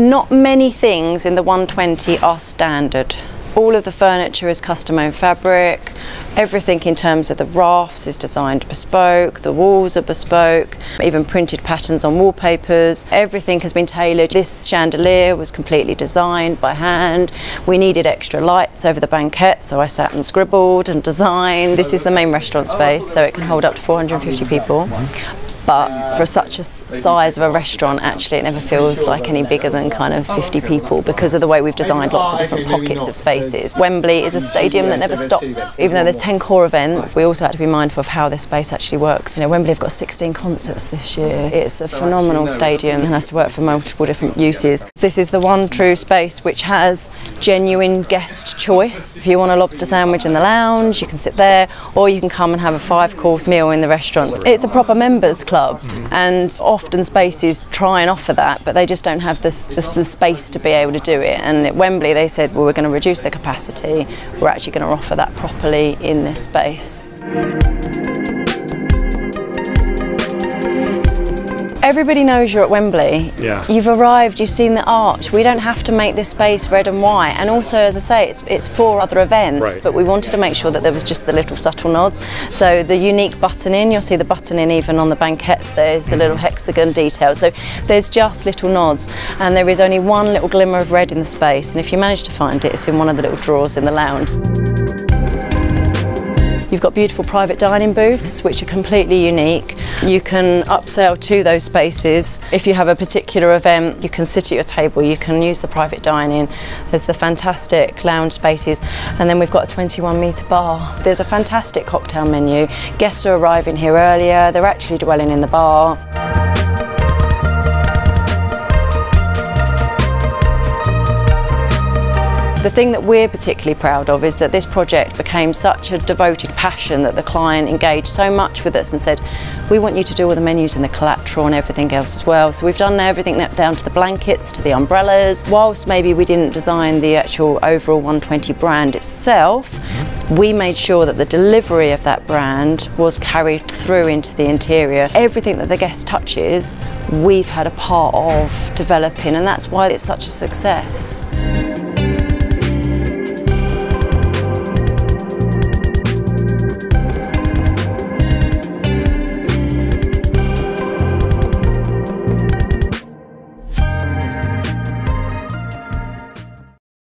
Not many things in the 120 are standard. All of the furniture is custom-owned fabric, everything in terms of the rafts is designed bespoke, the walls are bespoke, even printed patterns on wallpapers, everything has been tailored. This chandelier was completely designed by hand. We needed extra lights over the banquette, so I sat and scribbled and designed. This is the main restaurant space, so it can hold up to 450 people. But for such a size of a restaurant, actually it never feels like any bigger than kind of 50 people because of the way we've designed lots of different pockets of spaces. Wembley is a stadium that never stops. Even though there's 10 core events, we also had to be mindful of how this space actually works. You know, Wembley have got 16 concerts this year. It's a phenomenal stadium and has to work for multiple different uses. This is the one true space which has genuine guest choice. If you want a lobster sandwich in the lounge, you can sit there, or you can come and have a 5-course meal in the restaurant. It's a proper members club. And often spaces try and offer that, but they just don't have the space to be able to do it. And at Wembley they said, well, we're going to reduce the capacity, we're actually going to offer that properly in this space. Everybody knows you're at Wembley. Yeah. You've arrived, you've seen the arch. We don't have to make this space red and white. And also, as I say, it's 4 other events, right. But we wanted to make sure that there was just the little subtle nods. So the unique button-in, you'll see the button-in even on the banquettes, there's the little hexagon detail. So there's just little nods. And there is only one little glimmer of red in the space. And if you manage to find it, it's in one of the little drawers in the lounge. You've got beautiful private dining booths, which are completely unique. You can upsell to those spaces. If you have a particular event, you can sit at your table, you can use the private dining. There's the fantastic lounge spaces, and then we've got a 21-metre bar. There's a fantastic cocktail menu. Guests are arriving here earlier, they're actually dwelling in the bar. The thing that we're particularly proud of is that this project became such a devoted passion that the client engaged so much with us and said, we want you to do all the menus and the collateral and everything else as well. So we've done everything down to the blankets, to the umbrellas. Whilst maybe we didn't design the actual overall 120 brand itself, we made sure that the delivery of that brand was carried through into the interior. Everything that the guest touches, we've had a part of developing, and that's why it's such a success.